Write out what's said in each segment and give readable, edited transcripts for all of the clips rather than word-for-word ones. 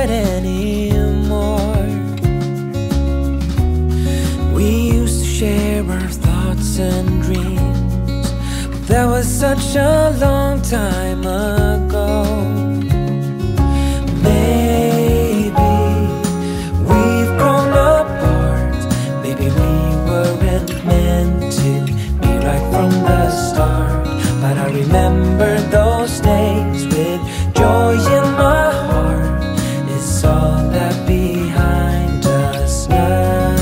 good anymore. We used to share our thoughts and dreams, but that was such a long time ago. Maybe we've grown apart, maybe we weren't meant to be right from the start. But I remember those days with joy in my heart. It's all that behind us now.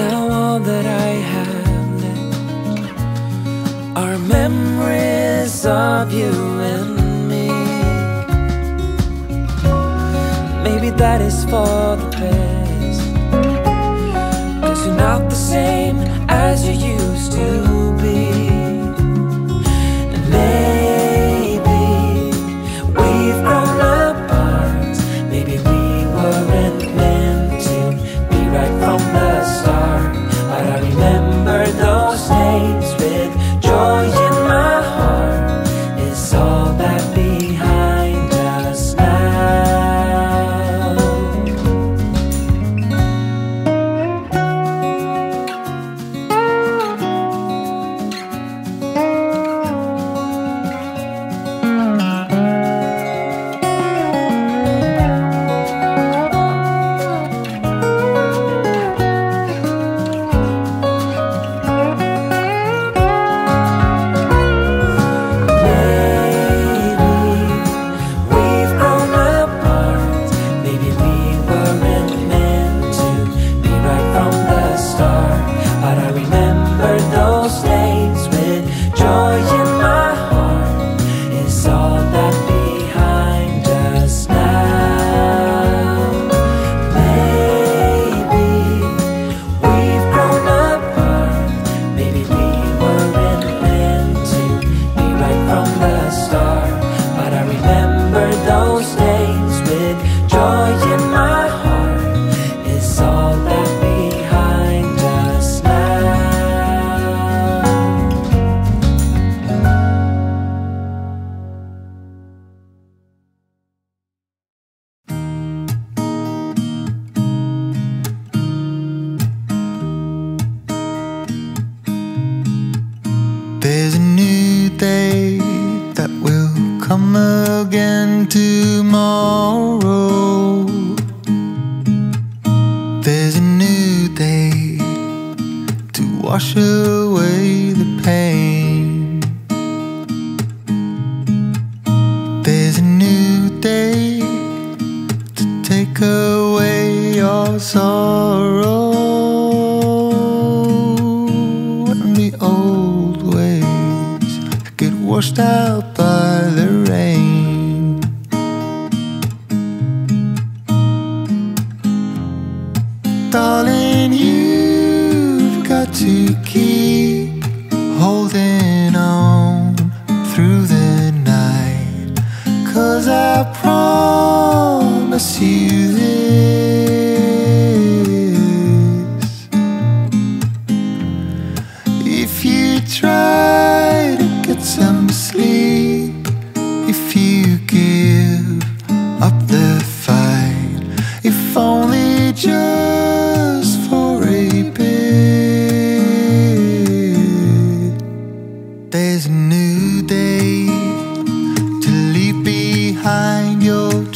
Now all that I have left are memories of you and maybe that is for the best, 'cause you're not the same as you used to be. And maybe we've grown apart, maybe we weren't meant to be right from the start. But I remember those days with joy in my heart. It's all that behind us now.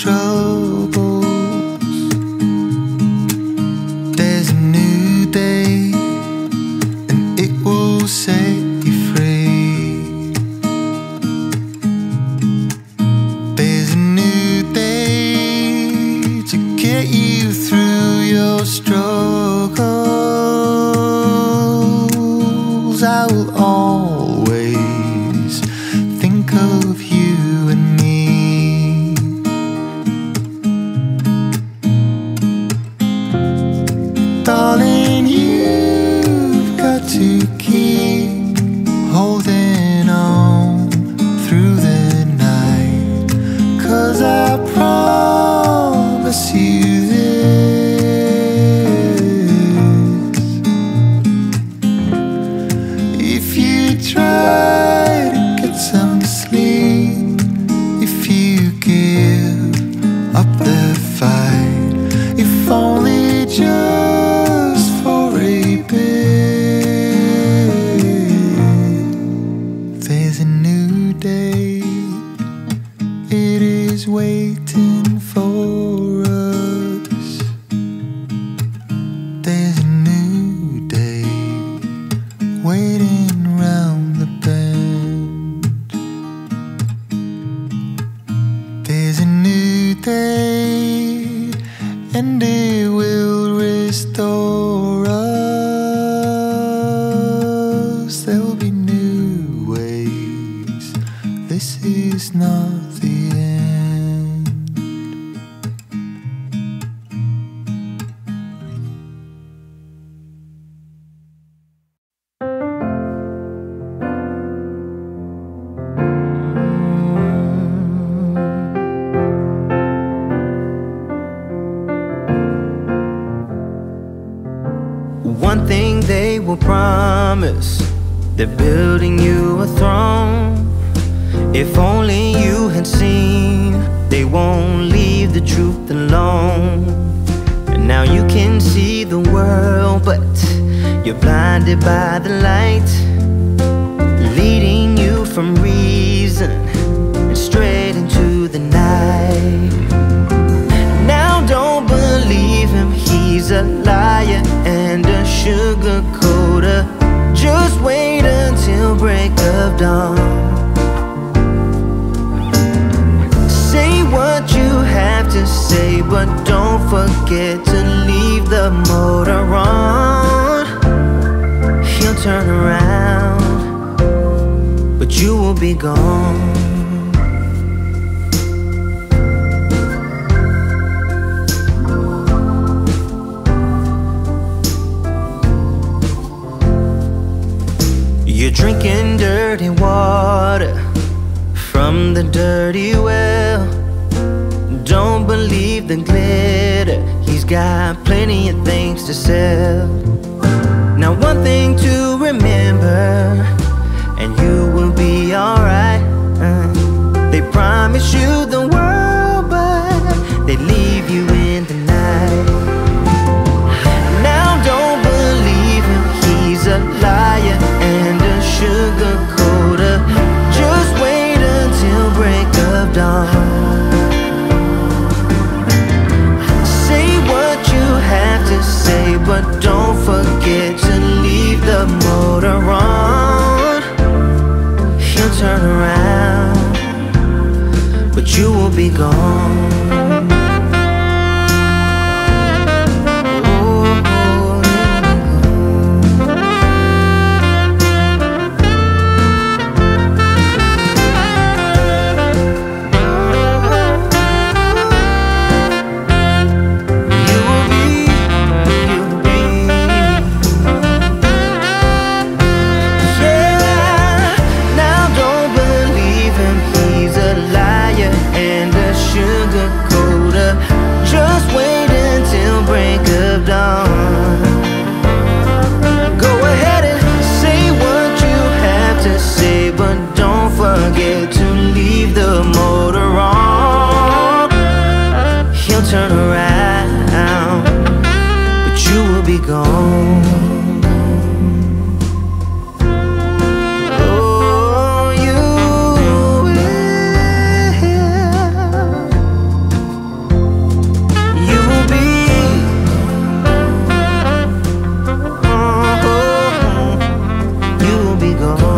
Trouble, waiting for us. There's a new day waiting round the bend. There's a new day, and it will restore us. There will be new ways. This is not the one thing they will promise, they're building you a throne. If only you had seen, they won't leave the truth alone. And now you can see the world, but you're blinded by the light, leading you from reason and straight into the night. Now don't believe him, he's a liar and a sugarcoater. Just wait until break of dawn. Say what you have to say, but don't forget to leave the motor on. He'll turn around, but you will be gone. You're drinking dirty water from the dirty well. Don't believe the glitter, he's got plenty of things to sell. Now one thing to remember, and you will be alright. They promise you the world, but they leave you in the night. Now don't believe him, he's a liar and a sugar coater. Just wait until break of dawn. Say what you have to say, but don't forget to leave the motor on. He'll turn around, but you will be gone. Turn around, but you will be gone. Oh, you will. You will be. Oh, you will be gone.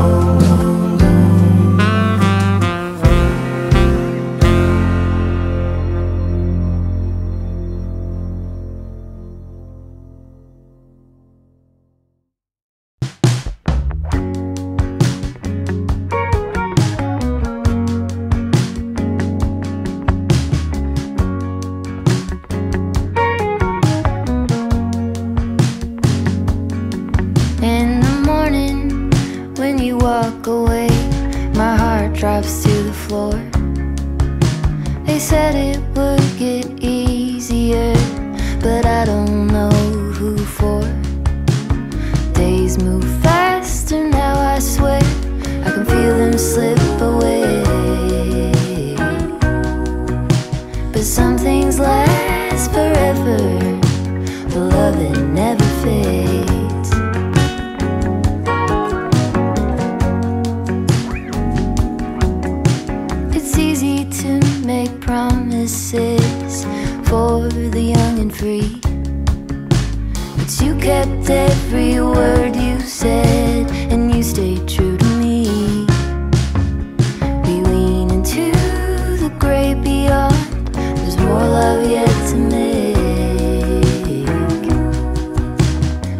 Drops to the floor. They said it would get easier, but I don't know who for. Days move faster now, I swear I can feel them slip away. But some things last forever, the love it never fades. It's easy to make promises promises for the young and free. But you kept every word you said, and you stayed true to me. We lean into the great beyond. There's more love yet to make,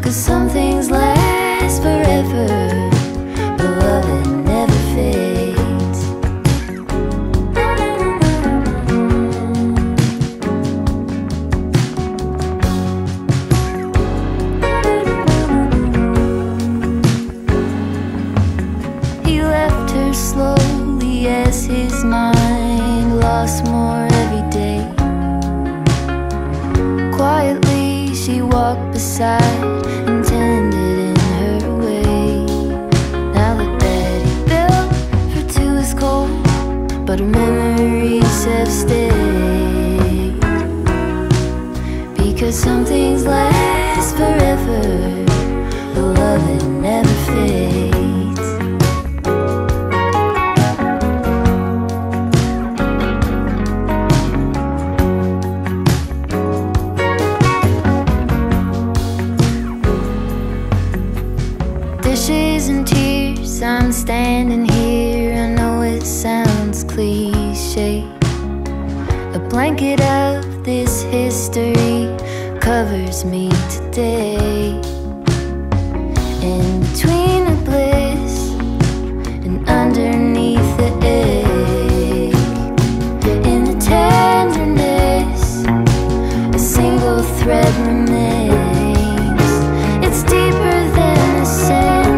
'cause some things last forever. Slowly as his mind lost more every day. Quietly she walked beside and tended in her way. Now the bed he built for two is cold, but her memories have stayed. Because some things last forever, but love it never fades. Dishes and tears, I'm standing here. I know it sounds cliche. A blanket of this history covers me today. In between the bliss and underneath the ache, in the tenderness, a single thread remains. It's deeper than a sentence.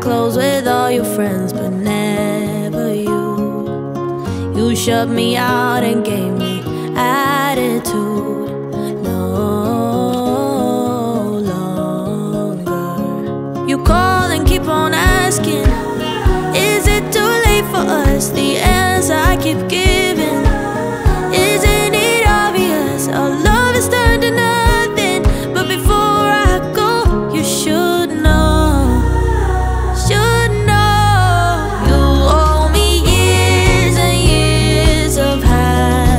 Close with all your friends, but never you. You shoved me out and gave me attitude. No longer. You call and keep on asking, is it too late for us? The answer I keep giving, isn't it obvious? Our love is turned to nothing. But before I go, you should know. Know you owe me years and years of high.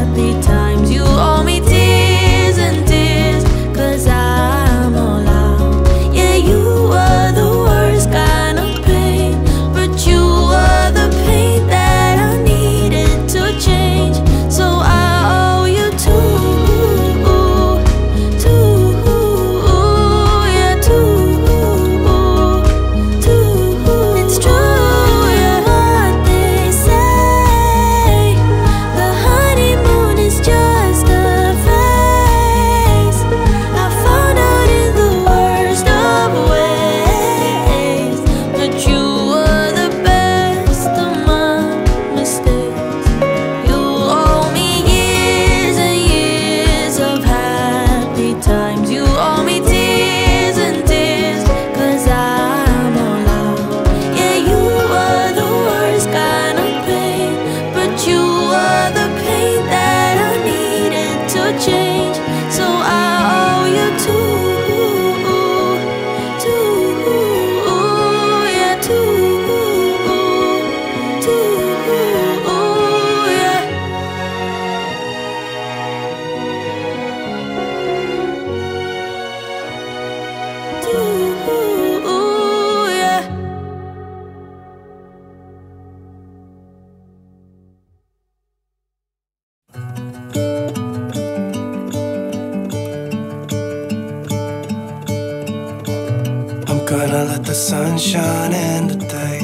sunshine and the day.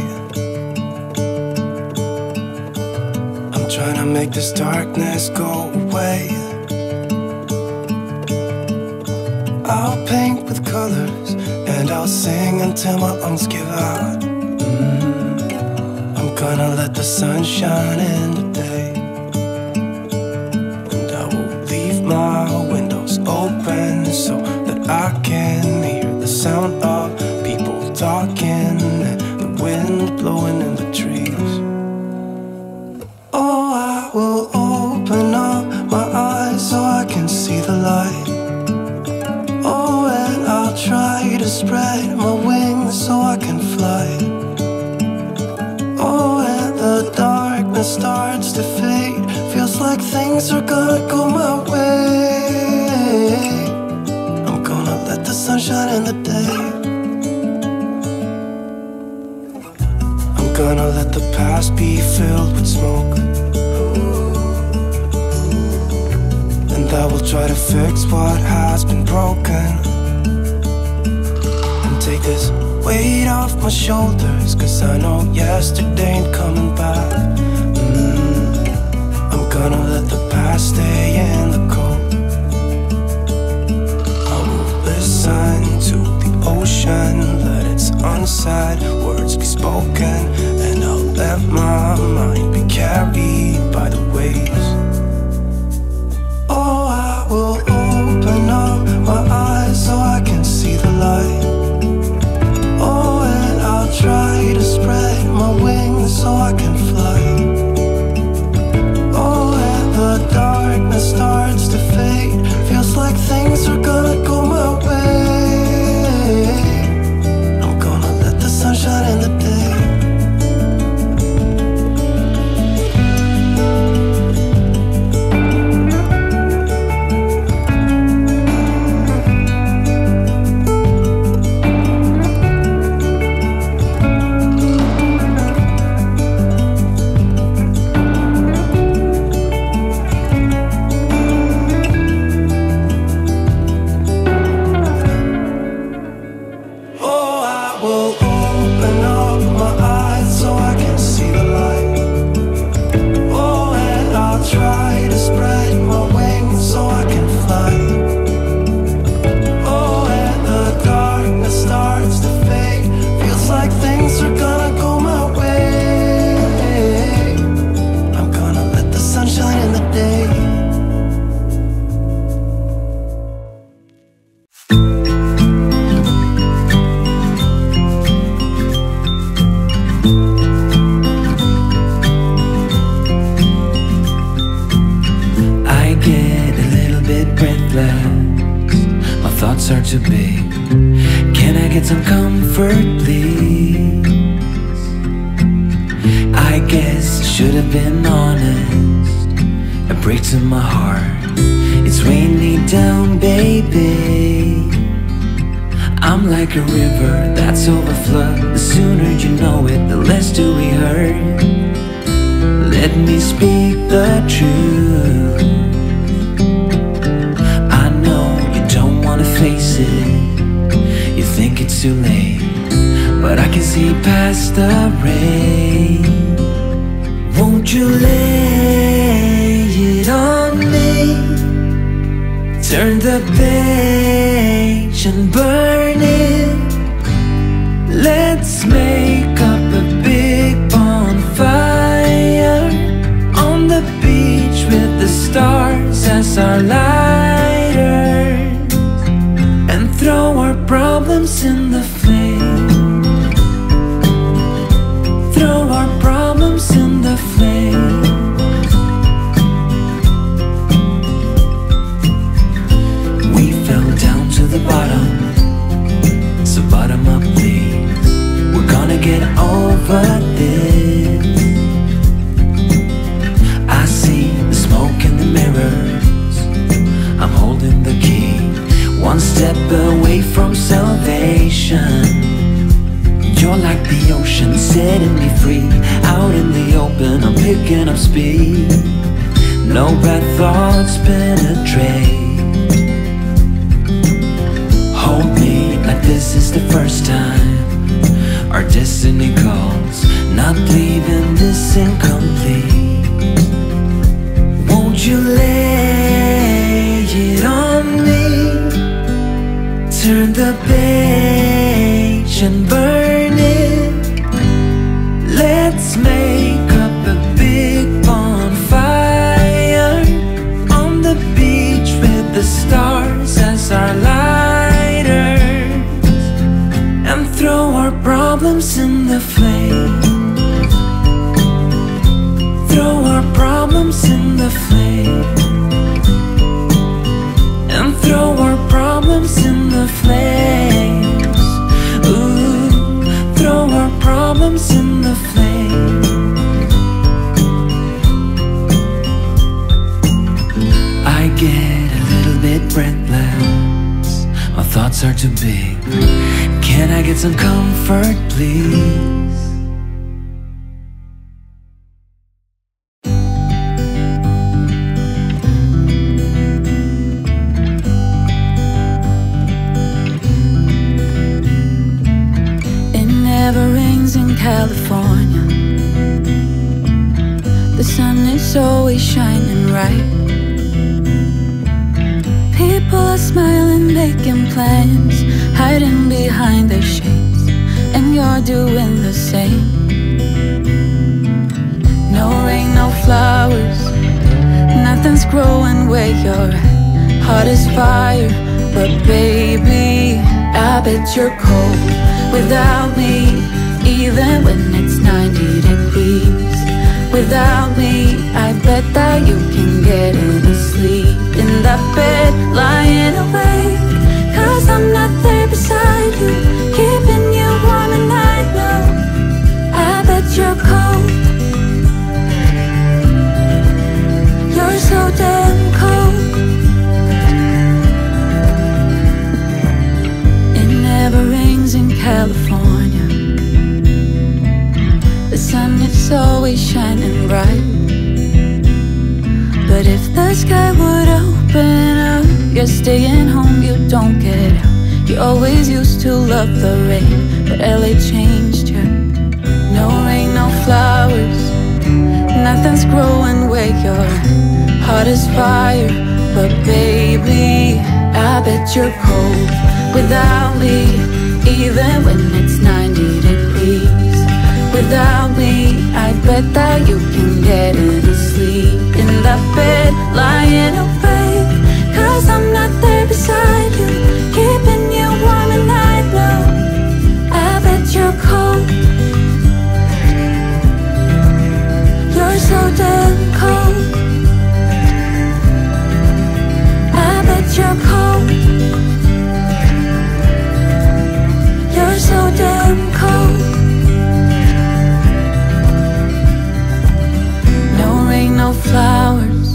I'm trying to make this darkness go away. I'll paint with colors and I'll sing until my lungs give out. I'm gonna let the sun shine in the day, and I will leave my windows open so that I can hear the sound of people talking, the wind blowing in the trees. Oh, I will open up my eyes so I can see the light. Oh, and I'll try to spread my wings so I can fly. Oh, and the darkness starts to fade. Feels like things are gonna go my way. I'm gonna let the sunshine in the day. I'm gonna let the past be filled with smoke, and I will try to fix what has been broken, and take this weight off my shoulders, cause I know yesterday ain't coming back. I'm gonna let the past stay in the cold. I will listen to the ocean, let its unsaid words be spoken, and I'll let my mind be carried by the waves. Oh, I will open up my eyes so I can see the light. Oh, and I'll try to spread my wings so I can fly. Oh, and the darkness starts to fade. Feels like things are gonna go my way. I'm gonna let the sunshine in the day. This is the first time our destiny calls, not leaving this incomplete. Won't you lay it on me? Turn the page and burn it. Let's make up a big bonfire on the beach with the stars as our lighters, and throw our problems in the flame. Throw our problems in the flame. And throw our problems in the flames. Ooh, throw our problems in the flame. I get a little bit breathless, my thoughts are too big. Can I get some comfort, please? California, the sun is always shining bright. People are smiling, making plans, hiding behind their shades, and you're doing the same. No rain, no flowers, nothing's growing where you're at. Heart is fire, but baby, I bet you're cold without me. Even when it's 90 degrees without me, I bet that you can get any sleep in that bed, lying awake, 'cause I'm not there beside you, keeping you warm at night. Now I bet you're cold. You're so damn cold. It never rains in California, the sun is always shining bright. But if the sky would open up, you're staying home, you don't get out. You always used to love the rain, but LA changed you. No rain, no flowers, nothing's growing where your heart is fire. But baby, I bet you're cold without me. Even when it's 90 degrees without me, I bet that you can get any sleep in that bed, lying awake, 'cause I'm not there beside you, keeping you warm at night. Now I bet you're cold. You're so damn cold. I bet you're cold. You're so damn cold. No flowers,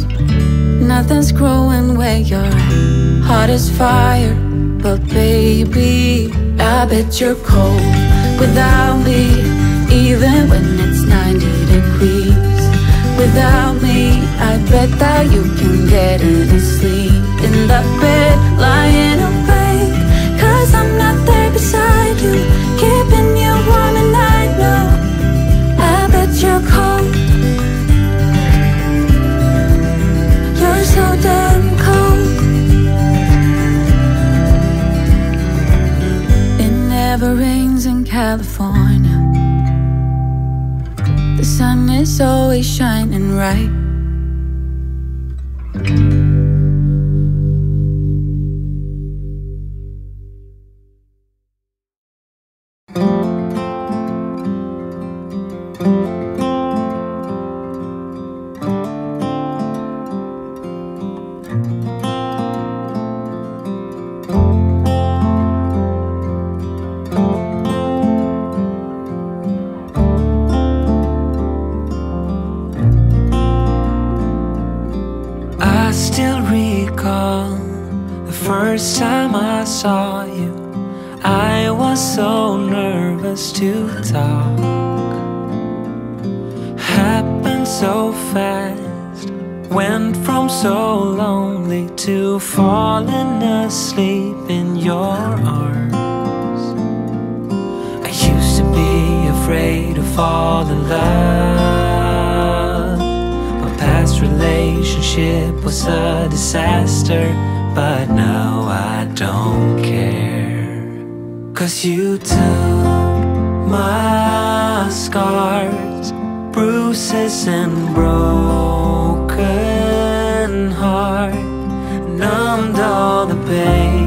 nothing's growing where your heart is fire. But baby, I bet you're cold without me. Even when it's 90 degrees without me, I bet that you can get any sleep in that bed, lying awake, 'cause I'm not there beside you, keeping you warm at night. Now I bet you're cold. You're so damn cold. It never rains in California, the sun is always shining bright. Sleep in your arms. I used to be fall in love. My past relationship was a disaster, but now I don't care. 'Cause you took my scars, bruises and broken heart, numbed all the pain,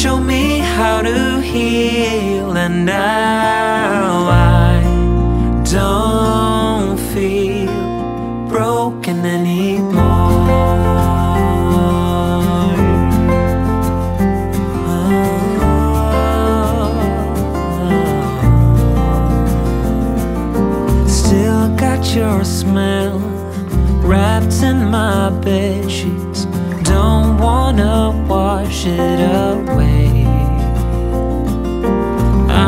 showed me how to heal, and now I don't feel broken anymore. Oh. Still got your smell wrapped in my bedsheets, don't wanna wash it away.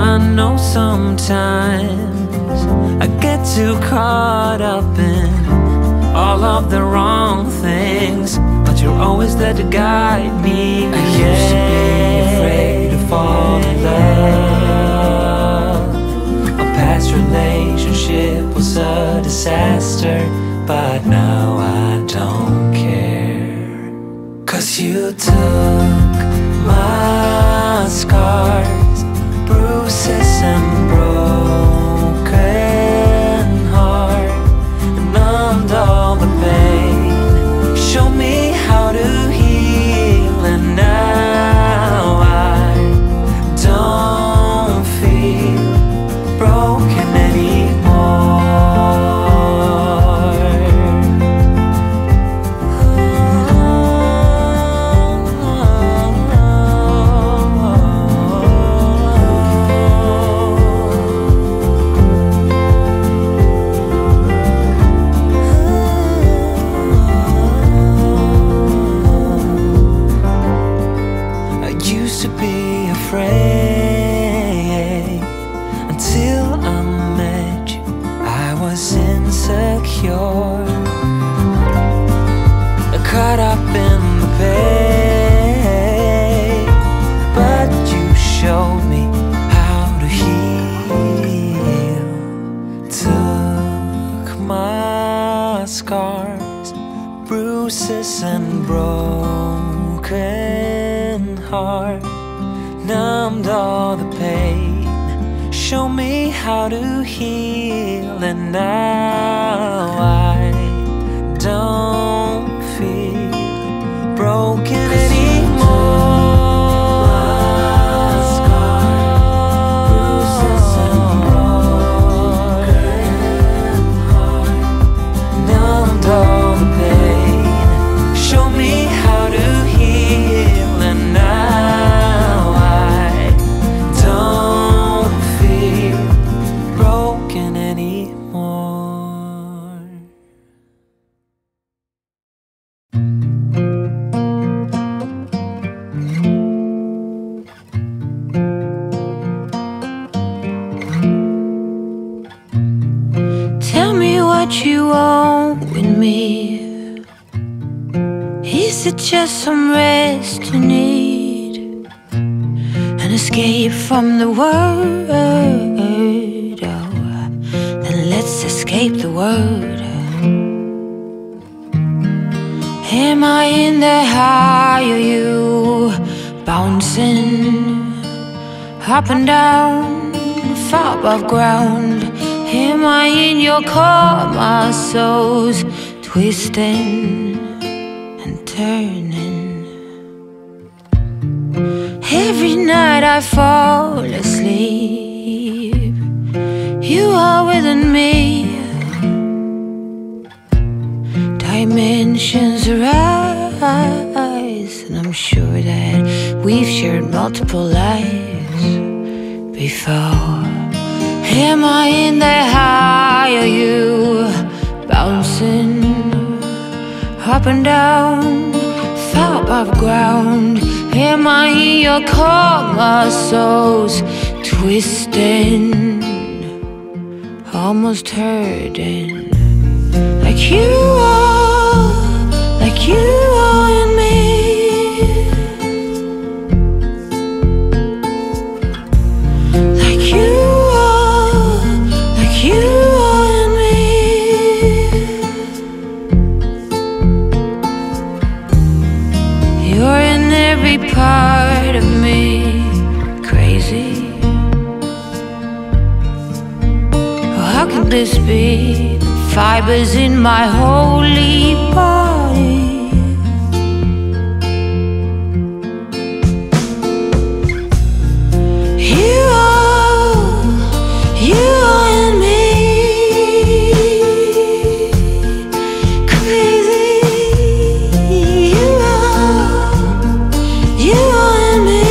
I know sometimes I get too caught up in all of the wrong things, but you're always there to guide me. I used to be afraid to fall in love. A past relationship was a disaster, but now I don't care. 'Cause you took my scars, bruises and broken heart, numbed all the pain, show me how to heal, and now I don't feel broken and broken heart, numbed all the pain, show me how to heal, and now I don't feel broken anymore. Just some rest you need, an escape from the world. Oh, then let's escape the world. Am I in the high or you bouncing up and down, far above ground? Am I in your core, my soul's twisting, turning. Every night I fall asleep, you are within me. Dimensions arise, and I'm sure that we've shared multiple lives before. Am I in the high, or you bouncing up and down, far above ground? Am I in your core, my soul's twisting, almost hurting? Like you are, like you are in me. Like you are, like you every part of me crazy. How could this be? Fibers in my holy body. You and me, crazy. You and me.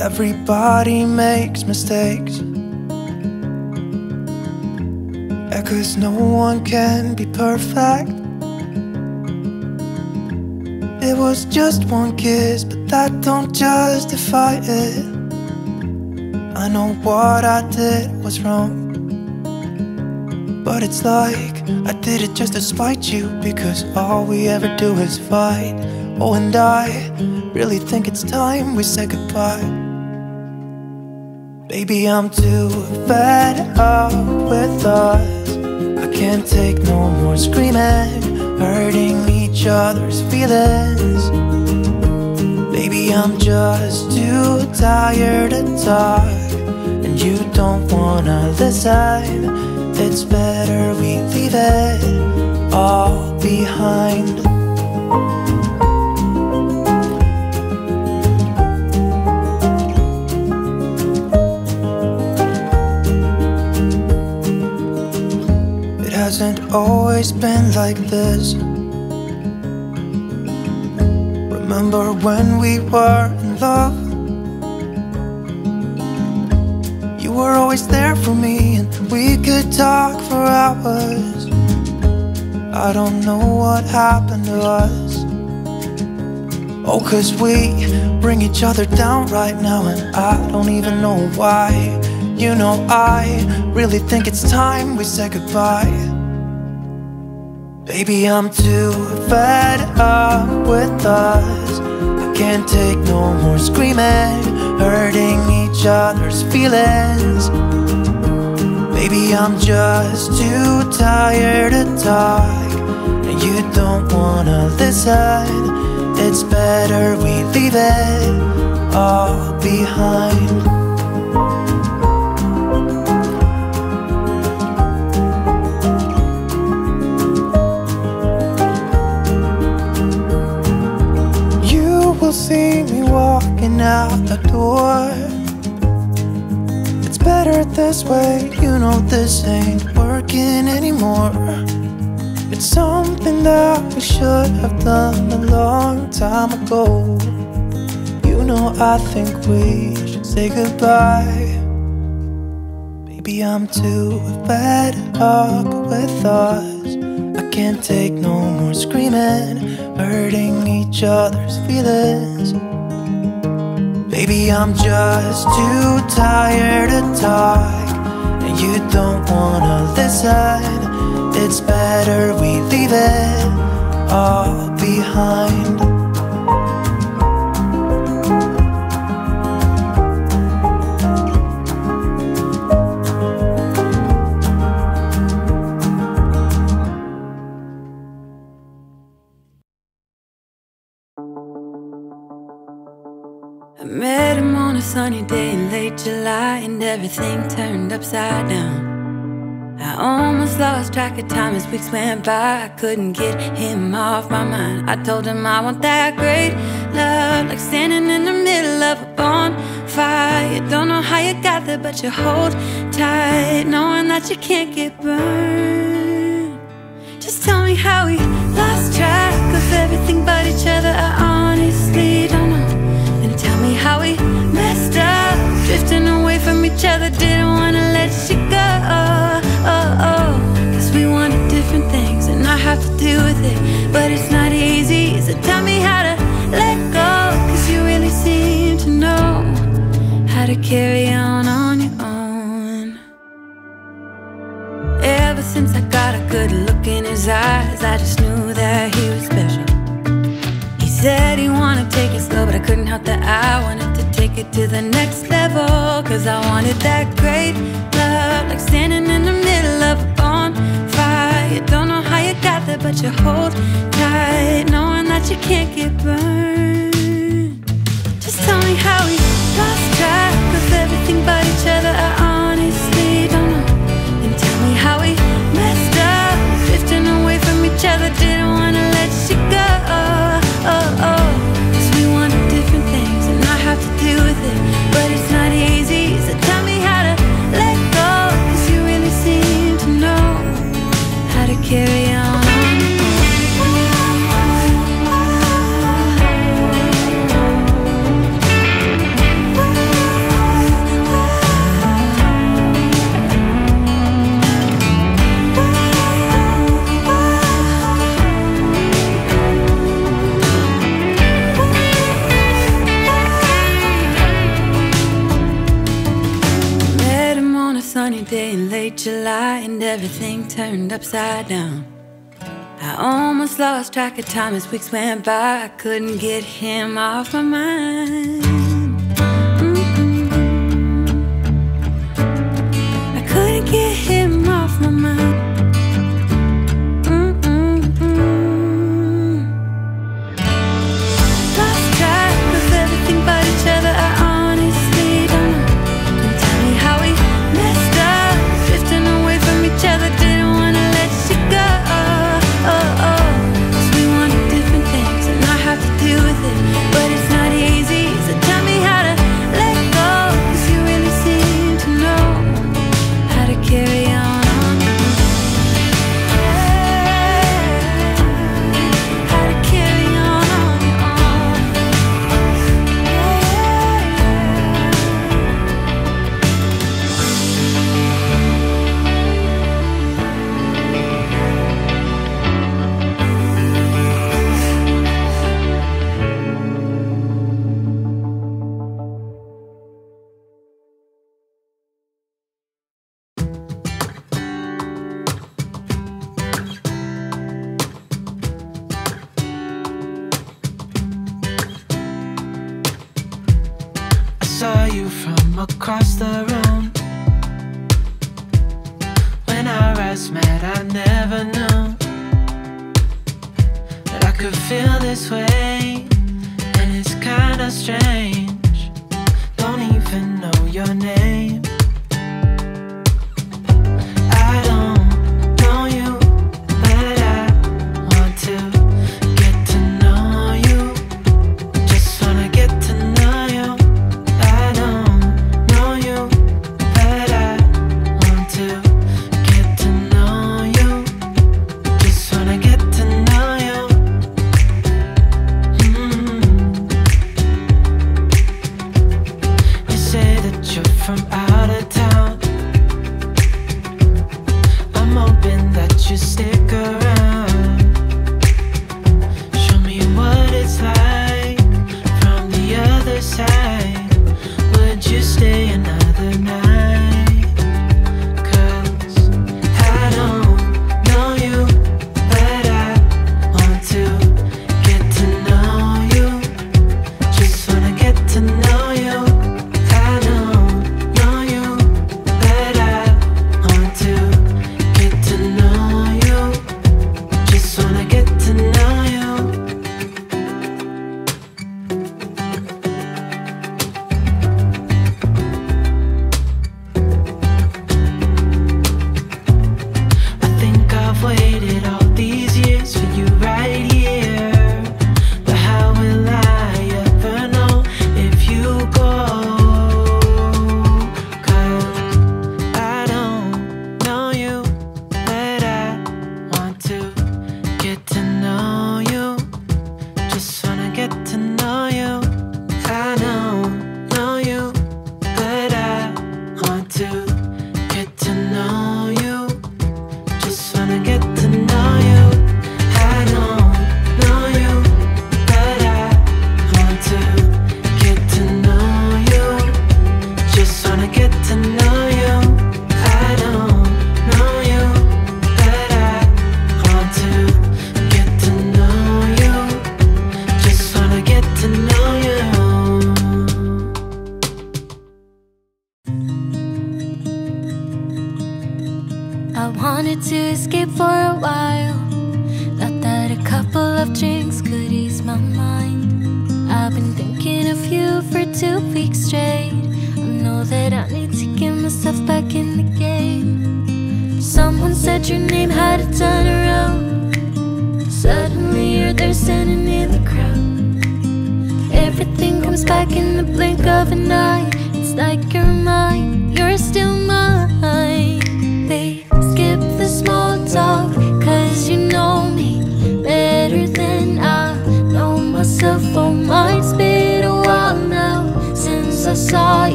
Everybody makes mistakes, yeah, 'cause no one can be perfect. It was just one kiss, but that don't justify it. I know what I did was wrong, but it's like I did it just to spite you, because all we ever do is fight. Oh, and I really think it's time we said goodbye. Baby, I'm too fed up with us. I can't take no more screaming, hurting each other's feelings. Baby, I'm just too tired to talk, and you don't wanna listen. It's better we leave it all behind. It hasn't always been like this. Remember when we were in love? You were always there for me, and we could talk for hours. I don't know what happened to us. Oh, 'cause we bring each other down right now, and I don't even know why. You know, I really think it's time we said goodbye. Baby, I'm too fed up with us. I can't take no more screaming, hurting each other's feelings. Baby, I'm just too tired to talk, and you don't wanna listen. It's better we leave it all behind. See me walking out the door. It's better this way. You know this ain't working anymore. It's something that we should have done a long time ago. You know I think we should say goodbye. Baby, I'm too fed up with us. I can't take no more screaming, hurting each other's feelings. Baby, I'm just too tired to talk, and you don't wanna listen. It's better we leave it all behind. Sunny day in late July, and everything turned upside down. I almost lost track of time as weeks went by. I couldn't get him off my mind. I told him I want that great love, like standing in the middle of a bonfire. Don't know how you got there, but you hold tight, knowing that you can't get burned. Just tell me how we lost track of everything but each other. I honestly don't know. And tell me how we messed up, drifting away from each other. Didn't wanna let you go, cause we wanted different things, and I have to deal with it, but it's not easy. So tell me how to let go, cause you really seem to know how to carry on your own. Ever since I got a good look in his eyes, I just knew that he was special. Said he wanted to take it slow, but I couldn't help that I wanted to take it to the next level. Cause I wanted that great love, like standing in the middle of a bonfire. Don't know how you got there, but you hold tight, knowing that you can't get burned. Just tell me how we lost track of everything but each other. I honestly don't know. And tell me how we messed up, drifting away from each other. Didn't wanna let you go, cause we wanted different things, and I have to deal with it, but it's not easy. So tell me how to let go, cause you really seem to know how to carry on. day in late July, and everything turned upside down. I almost lost track of time as weeks went by. I couldn't get him off my mind. I couldn't get him off my mind. Across the room, when our eyes met, I never knew that I could feel this way. And it's kinda strange, don't even know your name. I don't know you, but I want to.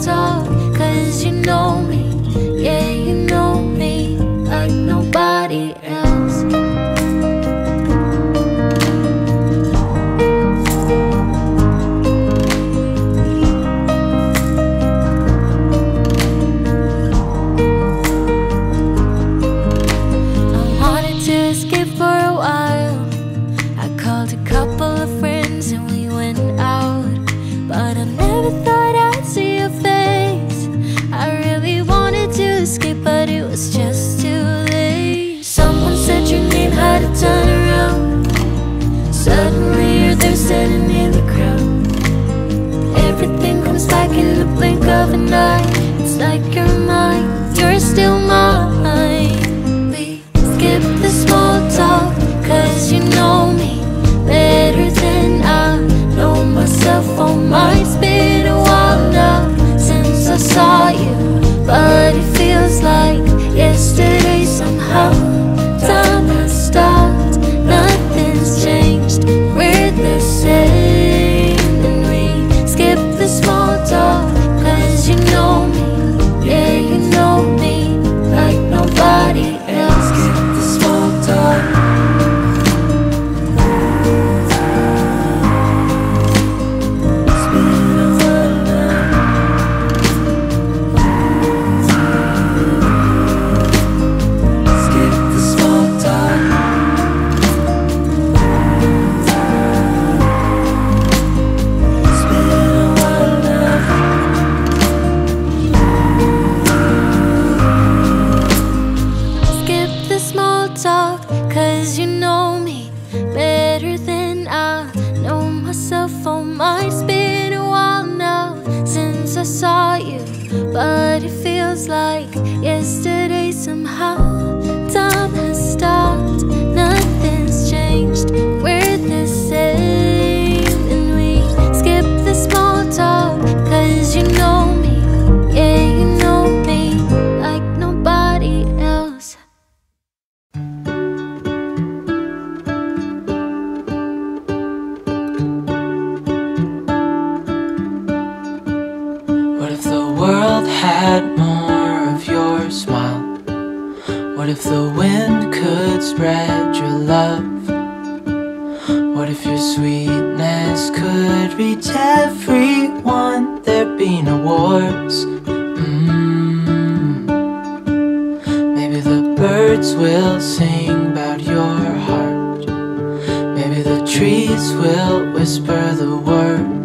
Talk, 'cause you know me, yeah, you know me like nobody. Oh, it's been a while now since I saw you, but it feels like yesterday somehow. Time has stopped, nothing's changed, we're the same, and we skip the small talk, cause you know me, yeah, you know me, like nobody else. Skip the small talk. Cause you know me better than I know myself. Oh my, it's been a while now since I saw you, but it feels like yesterday somehow. Time has stopped, nothing's changed, we're the same, and we skip the small talk, cause you know me, yeah, you know me, like nobody else. Had more of your smile. What if the wind could spread your love? What if your sweetness could reach everyone? There'd be no wars. Maybe the birds will sing about your heart. Maybe the trees will whisper the word.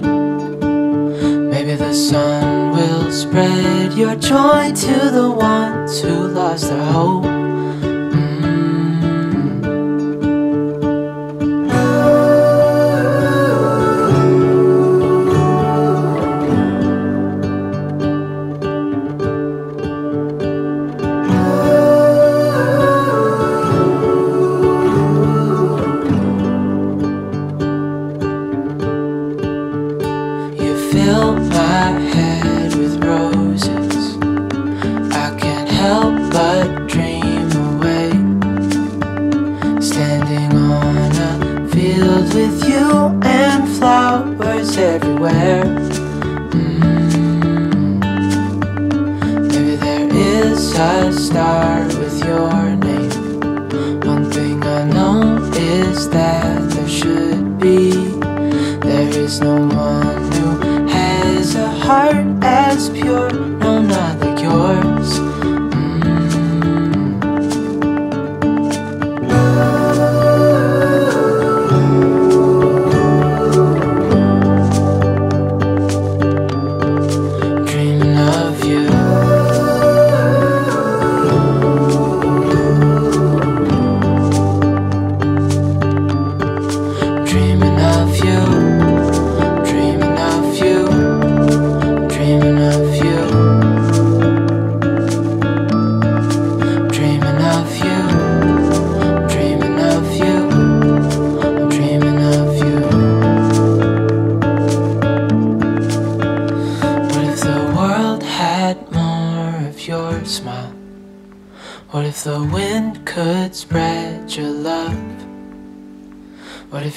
Maybe the sun will spread your joy to the ones who lost their hope.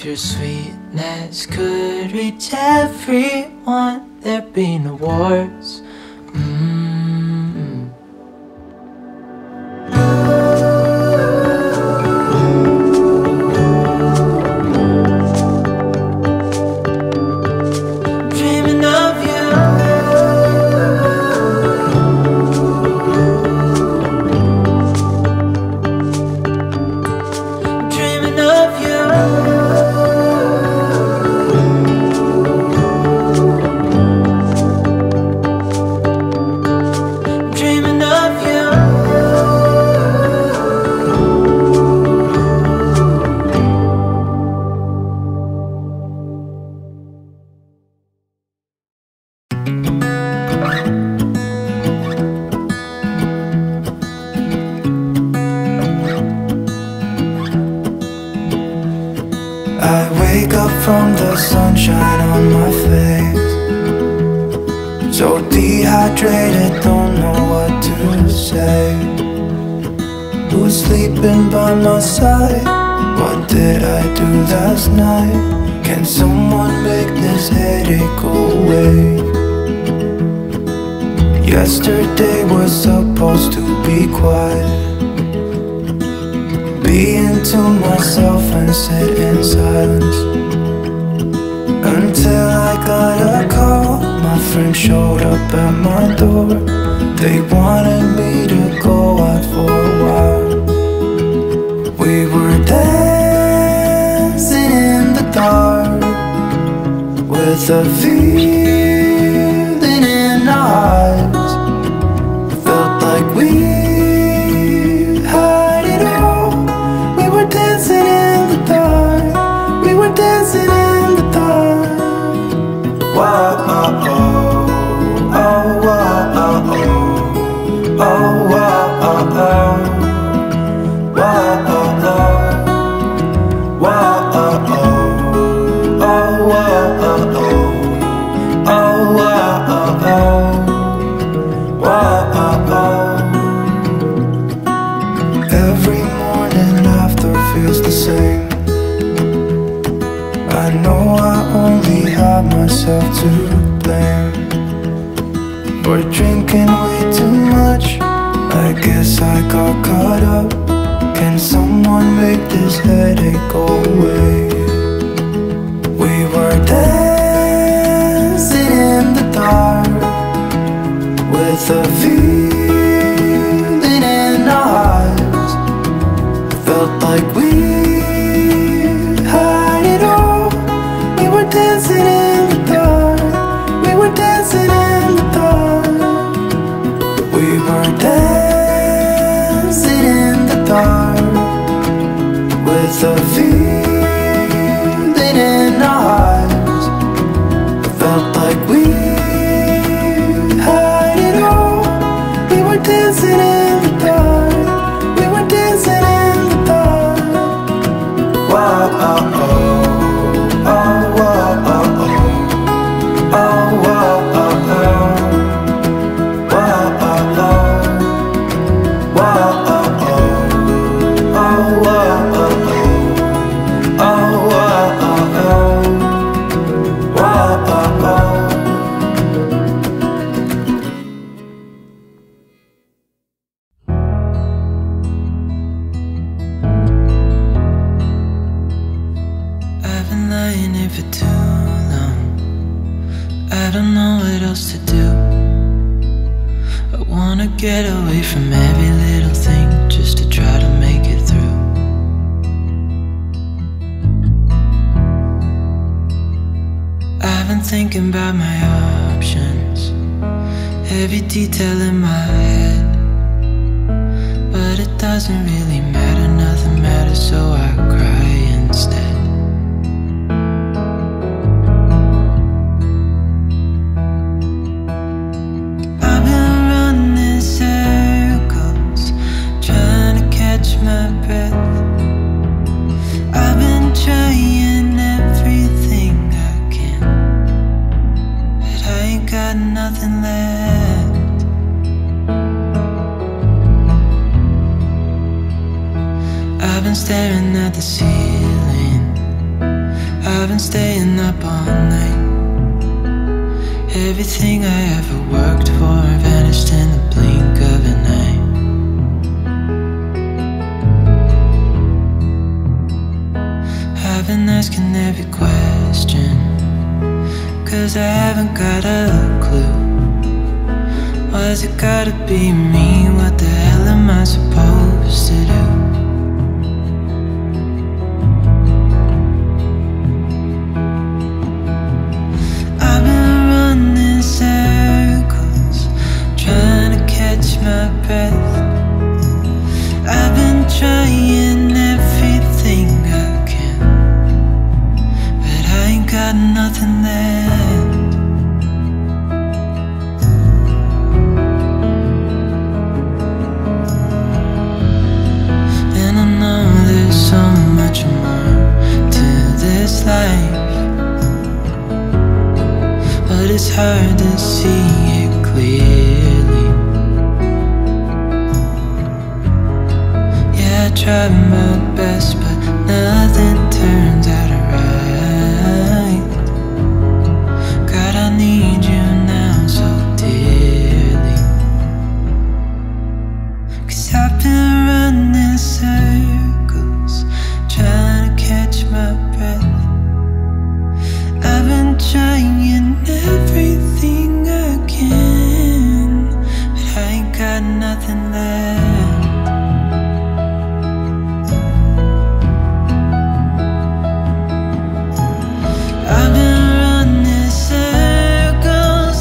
Your sweetness could reach everyone, there'd be no wars. I wake up from the sunshine on my face. so dehydrated, don't know what to say. Who's sleeping by my side? What did I do last night? Can someone make this headache go away? Yesterday was supposed to be quiet, being to myself and sit in silence, until I got a call. My friend showed up at my door. They wanted me to go out for a while. We were dancing in the dark, with a feeling in our eyes. Felt like we myself to blame. We're drinking way too much, I guess I got caught up. Can someone make this headache go away? We were dancing in the dark, with a feeling in our eyes. Felt like we had it all. We were dancing in the feeling in our eyes. Felt like we had it all. We were dancing in the dark. We were dancing in the dark. Wow, oh, oh, oh, oh, oh, oh, wow. Get away from every little thing just to try to make it through. I've been thinking about my options, every detail in my head, but it doesn't really matter, nothing matters, so I cry instead. Staring at the ceiling, I've been staying up all night. Everything I ever worked for vanished in the blink of an eye. I've been asking every question, cause I haven't got a clue. Why's it gotta be me? What the hell am I supposed to do? My breath, I've been trying everything I can, but I ain't got nothing left. it's hard to see it clearly. Yeah, I tried my best, but nothing turns out right. God, I need you now so dearly, 'cause I've been running circles, trying to catch my breath. I've been trying everything I can, but I ain't got nothing left. I've been running circles,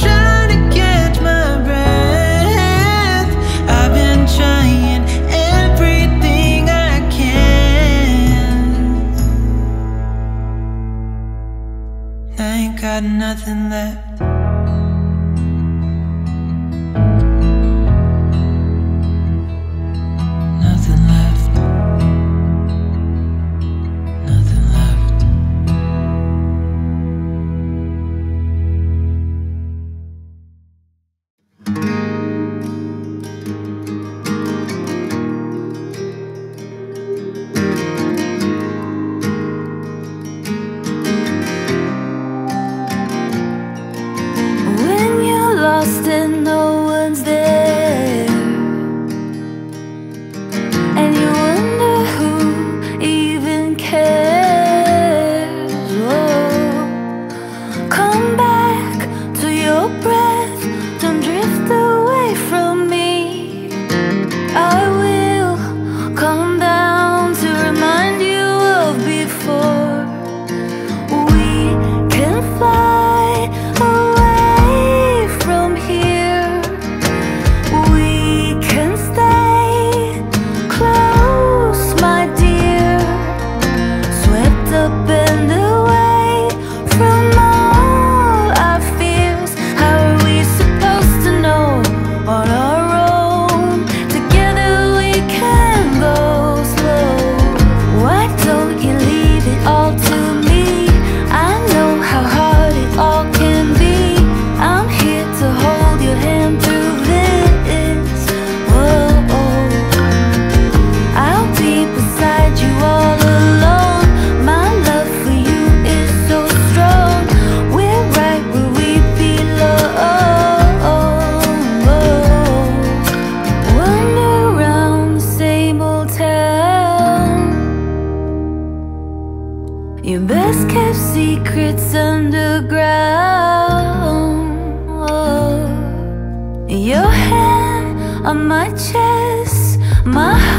trying to catch my breath. I've been trying everything I can, I ain't got nothing left. Your hand on my chest, my heart